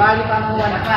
Bali pa mo wala ka.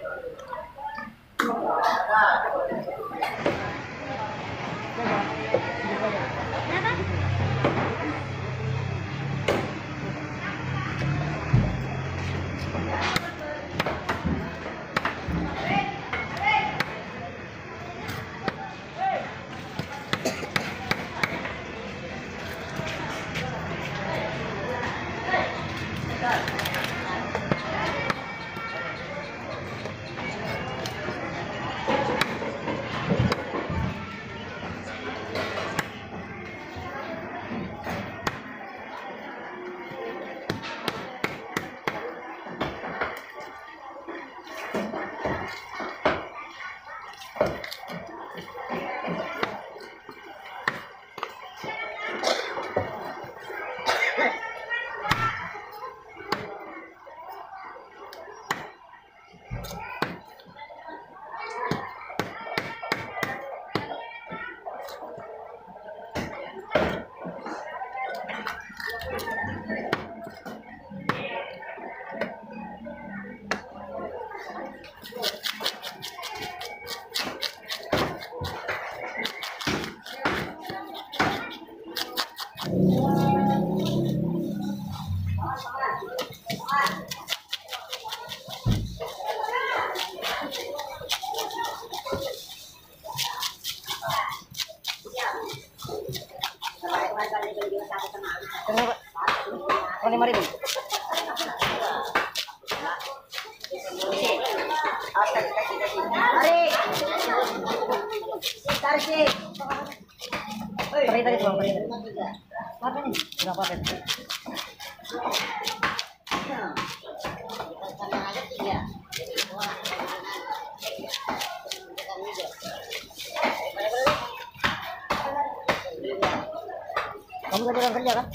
Kamu kerja orang kerja kan?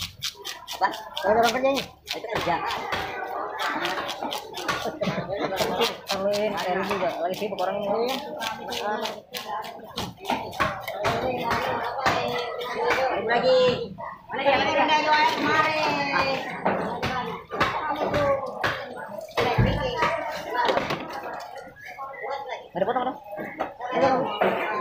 Apa? Kerja orang kerja ini? Itu kerja. Kalian ada ini juga lagi sibuk orang ini. Lagi. Mana dia? Mana dia? Mari. Ada potong dong.